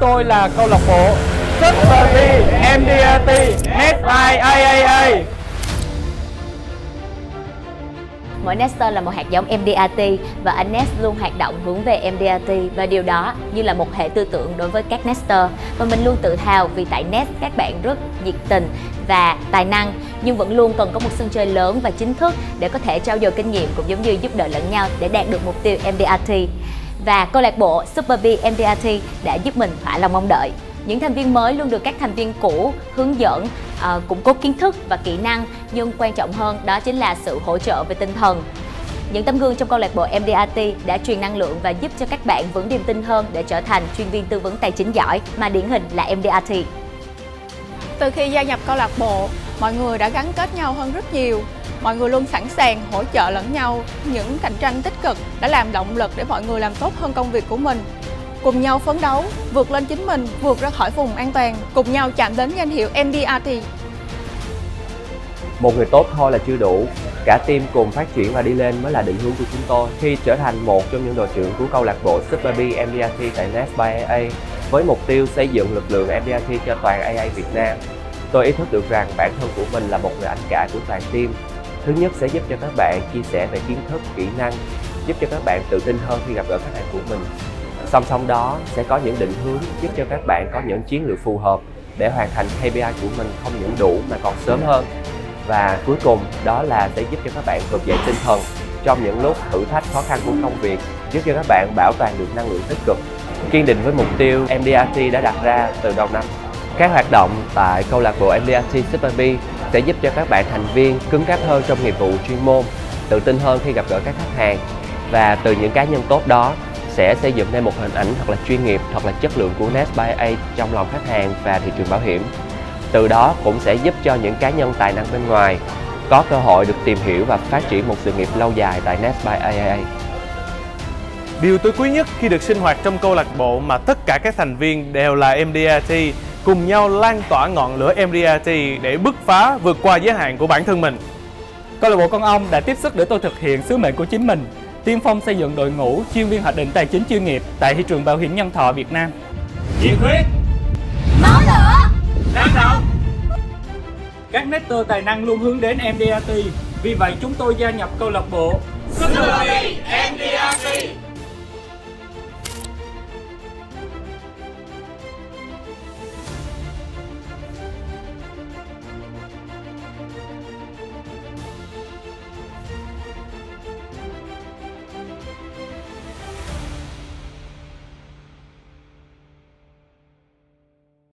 chúng tôi là câu lạc bộ Super Bee MDRT Nester. Mỗi Nester là một hạt giống MDRT và anh Nest luôn hoạt động hướng về MDRT, và điều đó như là một hệ tư tưởng đối với các Nester. Và mình luôn tự hào vì tại Nest các bạn rất nhiệt tình và tài năng, nhưng vẫn luôn cần có một sân chơi lớn và chính thức để có thể trao dồi kinh nghiệm cũng giống như giúp đỡ lẫn nhau để đạt được mục tiêu MDRT. Và câu lạc bộ Super Bee MDRT đã giúp mình thỏa lòng mong đợi. Những thành viên mới luôn được các thành viên cũ hướng dẫn, củng cố kiến thức và kỹ năng, nhưng quan trọng hơn đó chính là sự hỗ trợ về tinh thần. Những tấm gương trong câu lạc bộ MDRT đã truyền năng lượng và giúp cho các bạn vững niềm tin hơn để trở thành chuyên viên tư vấn tài chính giỏi mà điển hình là MDRT. Từ khi gia nhập câu lạc bộ, mọi người đã gắn kết nhau hơn rất nhiều. Mọi người luôn sẵn sàng hỗ trợ lẫn nhau. Những cạnh tranh tích cực đã làm động lực để mọi người làm tốt hơn công việc của mình. Cùng nhau phấn đấu, vượt lên chính mình, vượt ra khỏi vùng an toàn, cùng nhau chạm đến danh hiệu MDRT. Một người tốt thôi là chưa đủ, cả team cùng phát triển và đi lên mới là định hướng của chúng tôi. Khi trở thành một trong những đội trưởng của câu lạc bộ Super Bee MDRT tại Nest by AA với mục tiêu xây dựng lực lượng MDRT cho toàn AA Việt Nam, tôi ý thức được rằng bản thân của mình là một người anh cả của toàn team. Thứ nhất sẽ giúp cho các bạn chia sẻ về kiến thức, kỹ năng, giúp cho các bạn tự tin hơn khi gặp gỡ khách hàng của mình. Song song đó sẽ có những định hướng giúp cho các bạn có những chiến lược phù hợp để hoàn thành KPI của mình không những đủ mà còn sớm hơn. Và cuối cùng đó là để giúp cho các bạn vực dậy tinh thần trong những lúc thử thách khó khăn của công việc, giúp cho các bạn bảo toàn được năng lượng tích cực. Kiên định với mục tiêu MDRT đã đặt ra từ đầu năm. Các hoạt động tại câu lạc bộ MDRT Super Bee sẽ giúp cho các bạn thành viên cứng cáp hơn trong nghiệp vụ chuyên môn, tự tin hơn khi gặp gỡ các khách hàng, và từ những cá nhân tốt đó sẽ xây dựng nên một hình ảnh thật là chuyên nghiệp, thật là chất lượng của Nest by AA trong lòng khách hàng và thị trường bảo hiểm. Từ đó cũng sẽ giúp cho những cá nhân tài năng bên ngoài có cơ hội được tìm hiểu và phát triển một sự nghiệp lâu dài tại Nest by AA. Điều tôi quý nhất khi được sinh hoạt trong câu lạc bộ mà tất cả các thành viên đều là MDRT, cùng nhau lan tỏa ngọn lửa MDRT để bứt phá, vượt qua giới hạn của bản thân mình. Câu lạc bộ Con Ong đã tiếp sức để tôi thực hiện sứ mệnh của chính mình, tiên phong xây dựng đội ngũ chuyên viên hoạch định tài chính chuyên nghiệp tại thị trường bảo hiểm nhân thọ Việt Nam. Nhiệt huyết, máu lửa, năng động. Các Nester tài năng luôn hướng đến MDRT, vì vậy chúng tôi gia nhập câu lạc bộ Super Bee MDRT.